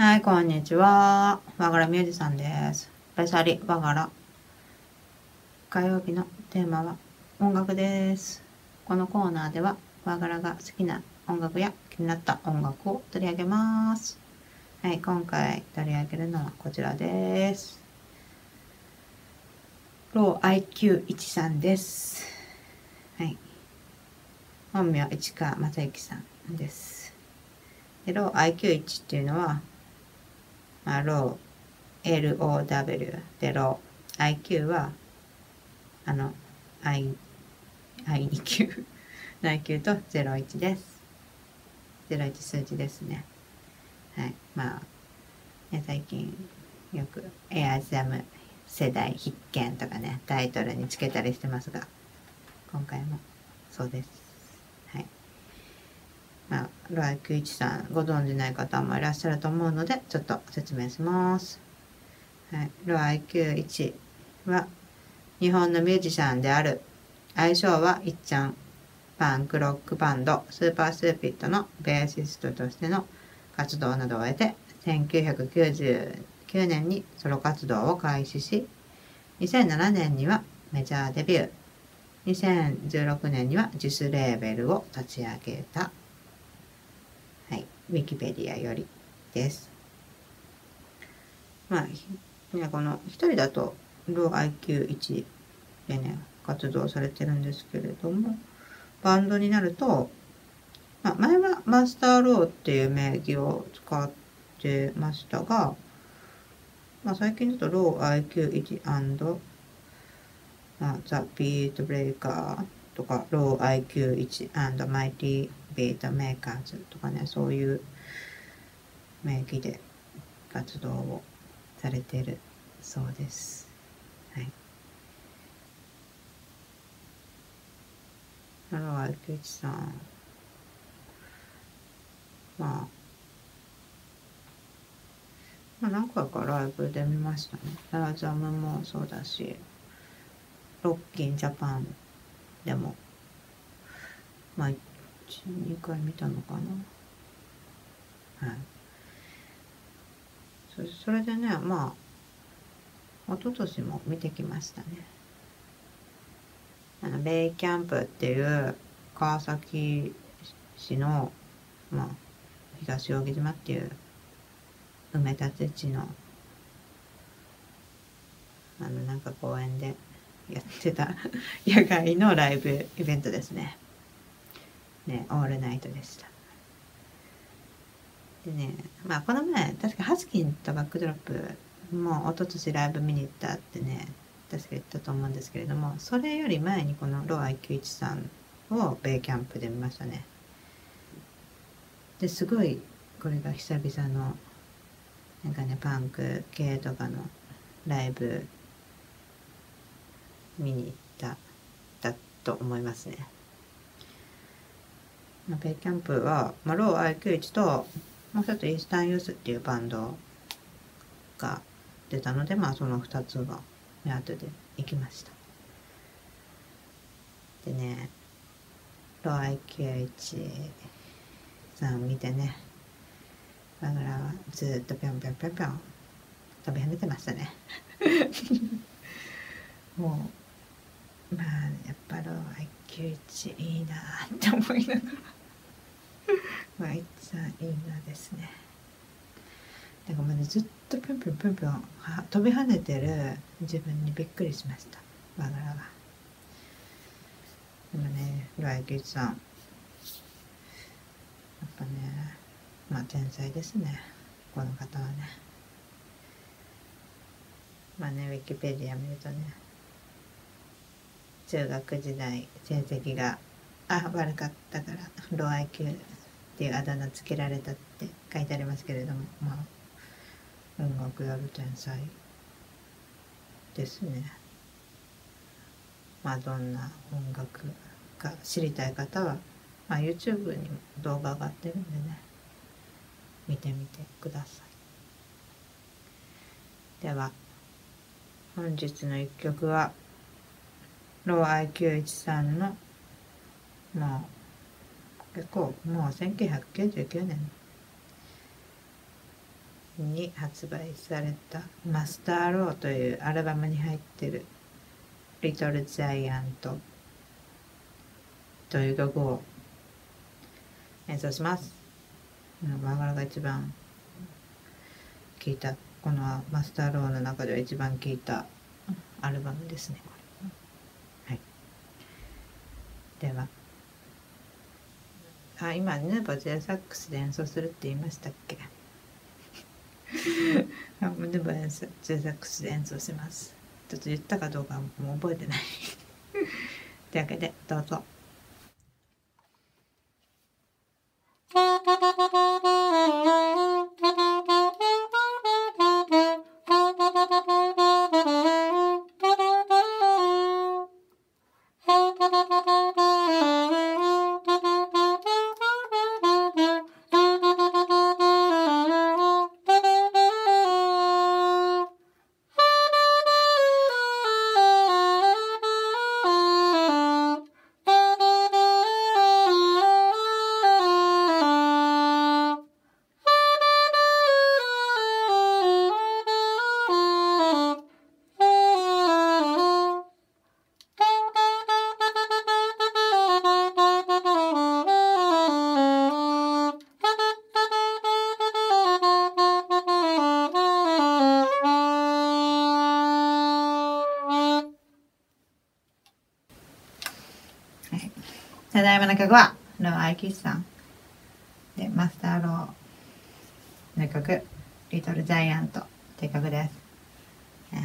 はい、こんにちは。和柄ミュージさんです。ベサリ和柄。火曜日のテーマは音楽です。このコーナーでは和柄が好きな音楽や気になった音楽を取り上げます。はい、今回取り上げるのはこちらです。LOW IQ 01です。はい。本名市川正幸さんです。LOW IQ 01っていうのは、まあ、LOW、LOW で LOW、IQ は、IQ の IQ と01です。01数字ですね。はい。まあ、ね、最近よく AIR JAM 世代必見とかね、タイトルにつけたりしてますが、今回もそうです。はい。まあ、LOW IQ 01さんご存じない方もいらっしゃると思うので、ちょっと説明します。はい。LOW IQ 01は、日本のミュージシャンである、愛称はいっちゃん、パンクロックバンド、スーパースーピットのベーシストとしての活動などを経て、1999年にソロ活動を開始し、2007年にはメジャーデビュー、2016年には自主レーベルを立ち上げた、はい、ウィキペディアよりです。まあ、ね、この一人だと、LOW IQ 01でね、活動されてるんですけれども、バンドになると、まあ、前はマスターローっていう名義を使ってましたが、まあ、最近だとLOW IQ 01&、まあ、ザ・ビート・ブレイカーとか、LOW IQ 01& マイティ・ビート・メーカーズとかね、そういう名義で活動をされてるそうです。はい。LOW IQ 01さん。まあ、何回かライブで見ましたね。TaraZAM もそうだし、ロッキンジャパンでも、まあ、1、2回見たのかな。はい。それでね、まあ、一昨年も見てきましたね。ベイキャンプっていう川崎市の、まあ、東扇島っていう埋め立て地のなんか公園でやってた野外のライブイベントですね。ね、オールナイトでした。でね、まあこの前確かハスキンとバックドロップもう一昨年ライブ見に行ったってね、確か言ったと思うんですけれども、それより前にこのLOW IQ 01さんをベイキャンプで見ましたね。で、すごい、これが久々の、なんかね、パンク系とかのライブ見に行った、だと思いますね。ベイキャンプは、まあ、LOW IQ 01と、もうちょっとイースタンユースっていうバンドが、出たので、まあその2つが目当てで行きました。でね、LOW IQ 01さん見てね、和柄はずっとぴょんぴょんぴょんぴょん飛び跳ねてましたね。もう、まあやっぱLOW IQ 01いいなって思いながら、まあ一番いいなですね。なんかもうね、ずっとぴょんぴょんぴょんぴょん飛び跳ねてる自分にびっくりしました、和柄が。でもね、LOW IQ 01さんやっぱね、まあ天才ですね、この方はね。まあね、ウィキペディア見るとね、中学時代成績が悪かったからLOW IQ っていうあだ名つけられたって書いてありますけれども、まあ音楽やる天才ですね。まあどんな音楽が知りたい方は、まあ、YouTube にも動画上がってるんでね、見てみてください。では本日の1曲はLOW IQ 01さんのもう結構もう1999年に発売された「マスター・ロー」というアルバムに入ってる「リトル・ジャイアント」という曲を演奏します。マガラが一番聴いた、このマスター・ローの中では一番聴いたアルバムですね、これ。はい、では今ねバチェラサックスで演奏するって言いましたっけ。でもバチェラサックスで演奏します。ちょっと言ったかどうかもう覚えてない。というわけでどうぞ。ただいまの曲はLOW IQ さんでマスター・ローの曲「リトル・ジャイアント」という曲です。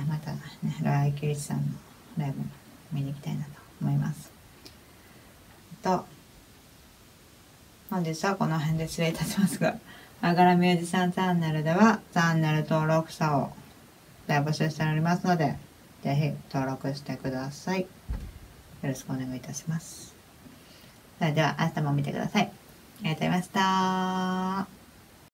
またねLOW IQ さんのライブも見に行きたいなと思います。本日はこの辺で失礼いたしますが、マガラミュージシャンチャンネルではチャンネル登録者を大募集しておりますので、ぜひ登録してください。よろしくお願いいたします。それでは明日も見てください。ありがとうございました。